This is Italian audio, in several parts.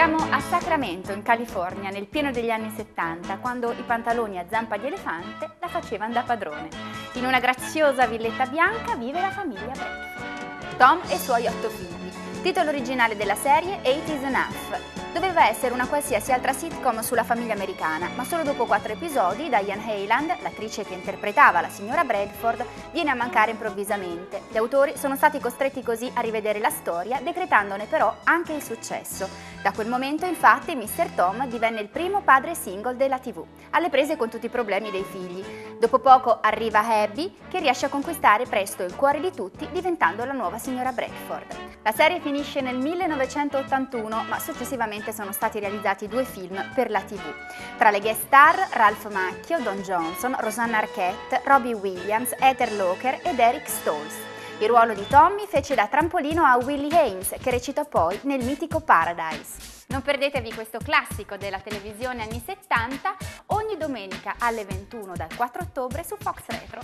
Siamo a Sacramento, in California, nel pieno degli anni 70, quando i pantaloni a zampa di elefante la facevano da padrone. In una graziosa villetta bianca vive la famiglia Brett, Tom e i suoi 8 figli. Titolo originale della serie Eight is Enough. Doveva essere una qualsiasi altra sitcom sulla famiglia americana, ma solo dopo 4 episodi Diane Haland, l'attrice che interpretava la signora Bradford, viene a mancare improvvisamente. Gli autori sono stati costretti così a rivedere la storia, decretandone però anche il successo. Da quel momento, infatti, Mr. Tom divenne il primo padre single della TV, alle prese con tutti i problemi dei figli. Dopo poco arriva Abby, che riesce a conquistare presto il cuore di tutti, diventando la nuova signora Bradford. La serie finisce nel 1981, ma successivamente sono stati realizzati 2 film per la TV. Tra le guest star Ralph Macchio, Don Johnson, Rosanna Arquette, Robbie Williams, Heather Locker ed Eric Stoltz. Il ruolo di Tommy fece da trampolino a Willie Haynes, che recitò poi nel mitico Paradise. Non perdetevi questo classico della televisione anni 70 ogni domenica alle 21 dal 4 ottobre su Fox Retro.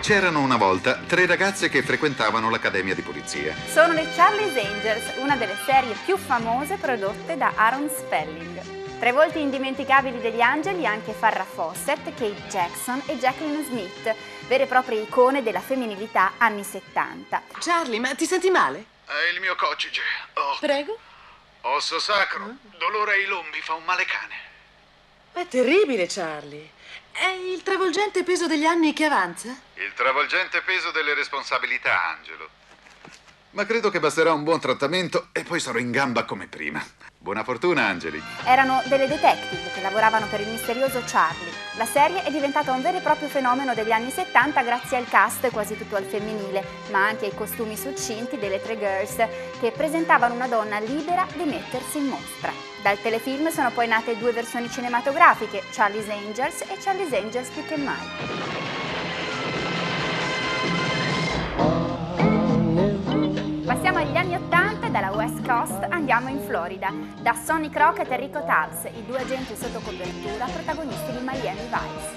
C'erano una volta 3 ragazze che frequentavano l'accademia di polizia. Sono le Charlie's Angels, una delle serie più famose prodotte da Aaron Spelling. Tra i volti indimenticabili degli angeli anche Farrah Fawcett, Kate Jackson e Jacqueline Smith, vere e proprie icone della femminilità anni 70. Charlie, ma ti senti male? È il mio cocige. Oh. Prego? Osso sacro, dolore ai lombi, fa un male cane. È terribile, Charlie. È il travolgente peso degli anni che avanza? Il travolgente peso delle responsabilità, Angelo. Ma credo che basterà un buon trattamento e poi sarò in gamba come prima. Buona fortuna, Angeli. Erano delle detective che lavoravano per il misterioso Charlie. La serie è diventata un vero e proprio fenomeno degli anni 70 grazie al cast quasi tutto al femminile, ma anche ai costumi succinti delle 3 girls che presentavano una donna libera di mettersi in mostra. Dal telefilm sono poi nate 2 versioni cinematografiche, Charlie's Angels e Charlie's Angels più che mai. Passiamo agli anni 80 e dalla West Coast andiamo in Florida, da Sonny Crockett e Rico Tubbs, i 2 agenti sotto copertura protagonisti di Miami Vice.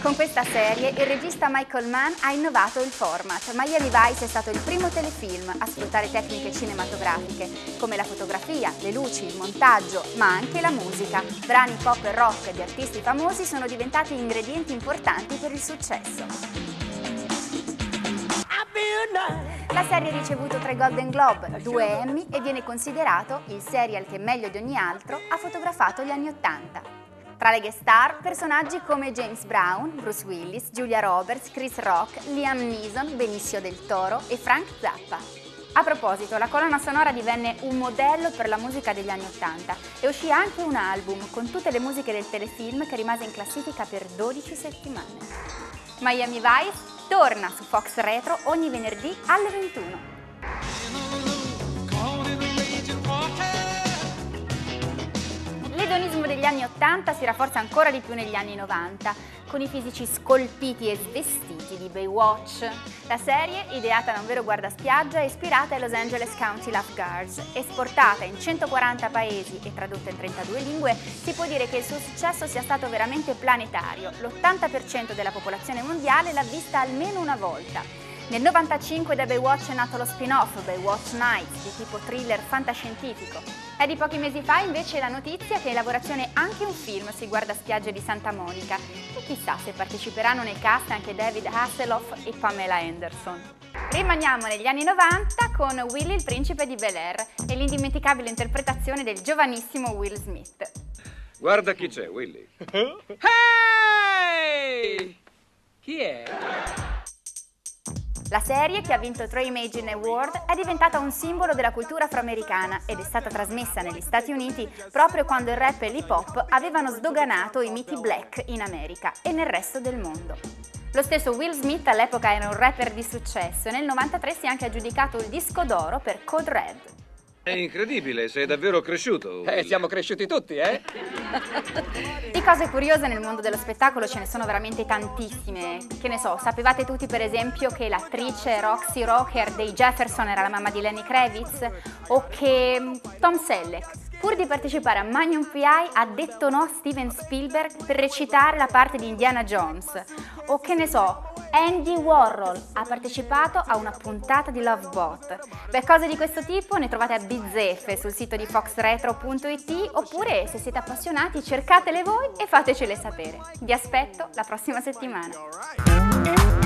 Con questa serie il regista Michael Mann ha innovato il format. Miami Vice è stato il primo telefilm a sfruttare tecniche cinematografiche come la fotografia, le luci, il montaggio, ma anche la musica. Brani pop e rock di artisti famosi sono diventati ingredienti importanti per il successo. La serie ha ricevuto 3 Golden Globe, 2 Emmy e viene considerato il serial che meglio di ogni altro ha fotografato gli anni 80. Tra le guest star, personaggi come James Brown, Bruce Willis, Julia Roberts, Chris Rock, Liam Neeson, Benicio Del Toro e Frank Zappa. A proposito, la colonna sonora divenne un modello per la musica degli anni 80 e uscì anche un album con tutte le musiche del telefilm che rimase in classifica per 12 settimane. Miami Vice torna su Fox Retro ogni venerdì alle 21. L'edonismo degli anni 80 si rafforza ancora di più negli anni 90, con i fisici scolpiti e svestiti di Baywatch. La serie, ideata da un vero guardaspiaggia, è ispirata ai Los Angeles County Lifeguards. Esportata in 140 paesi e tradotta in 32 lingue, si può dire che il suo successo sia stato veramente planetario. L'80% della popolazione mondiale l'ha vista almeno una volta. Nel 1995 da Baywatch è nato lo spin-off Baywatch Nights, di tipo thriller fantascientifico. È di pochi mesi fa invece la notizia che è in lavorazione anche un film sui guardaspiagge di Santa Monica e chissà se parteciperanno nel cast anche David Hasselhoff e Pamela Anderson. Rimaniamo negli anni 90 con Willy il principe di Bel-Air e l'indimenticabile interpretazione del giovanissimo Will Smith. Guarda chi c'è, Willy. Hey! Chi è? La serie, che ha vinto 3 Imagine Award, è diventata un simbolo della cultura afroamericana ed è stata trasmessa negli Stati Uniti proprio quando il rap e l'hip hop avevano sdoganato i miti black in America e nel resto del mondo. Lo stesso Will Smith all'epoca era un rapper di successo e nel 1993 si è anche aggiudicato il disco d'oro per Code Red. È incredibile, sei davvero cresciuto. Siamo cresciuti tutti, Di cose curiose nel mondo dello spettacolo ce ne sono veramente tantissime. Che ne so, sapevate tutti per esempio che l'attrice Roxy Rocker dei Jefferson era la mamma di Lenny Kravitz? O che Tom Selleck, pur di partecipare a Magnum P.I., ha detto no a Steven Spielberg per recitare la parte di Indiana Jones? O che ne so, Andy Warhol ha partecipato a una puntata di Lovebot. Beh, cose di questo tipo ne trovate a bizzeffe sul sito di foxretro.it, oppure se siete appassionati cercatele voi e fatecele sapere. Vi aspetto la prossima settimana.